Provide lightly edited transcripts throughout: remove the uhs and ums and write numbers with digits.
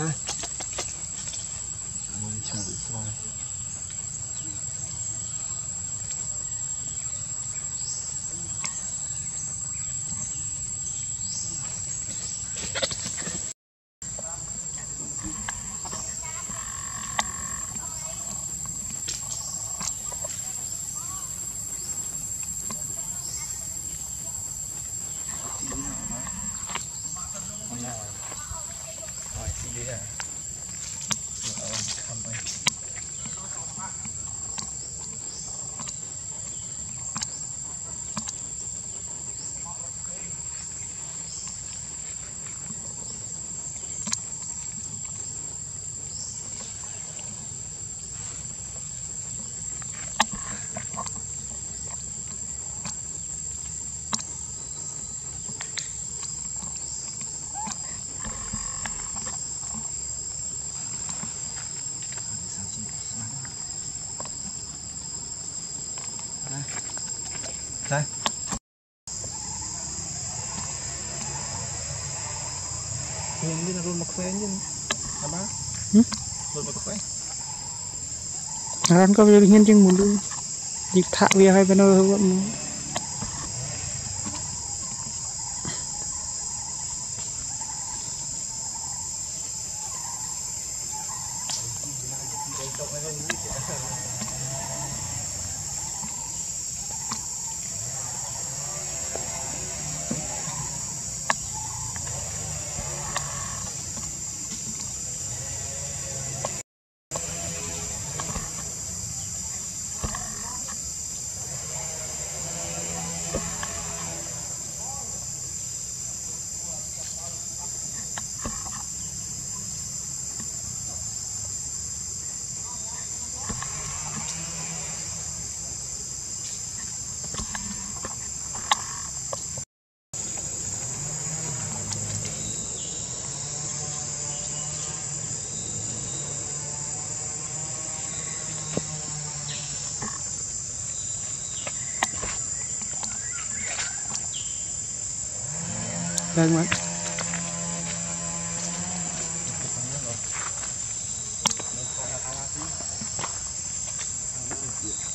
ha. I'm going to turn this on. Đây. Nhìn như là luôn mà khỏe như là bác. Luôn mà khỏe. Rắn có việc nhiên trên muốn luôn. Dịp thạ về hai bên nơi hơi bận. Vâng ạ.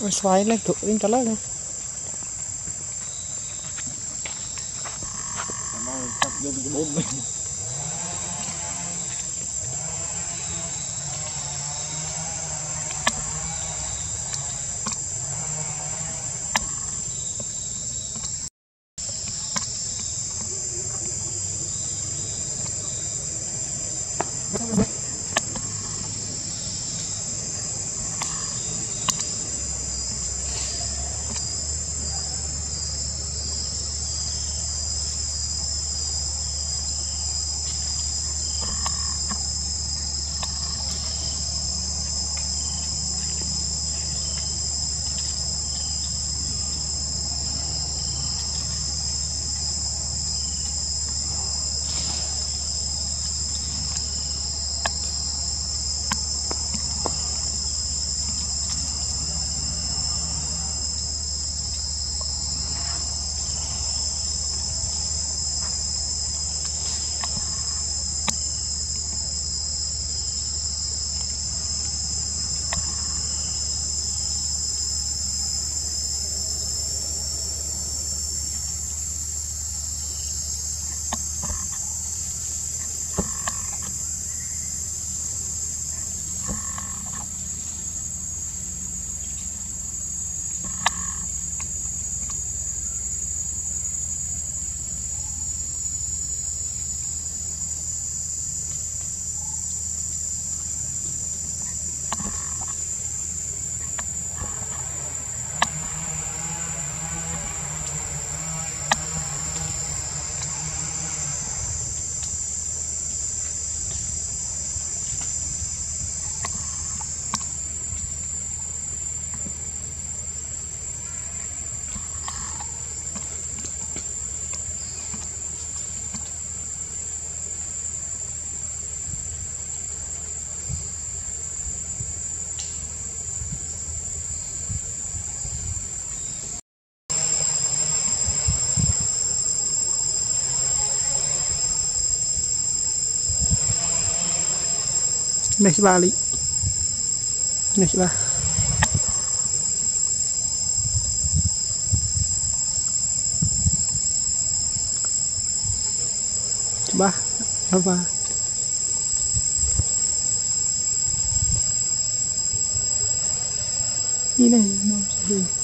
Ôi xoáy lên thử lên cho lớp không? Next balik. Next lah. Coba apa? Ini deh, mau sih.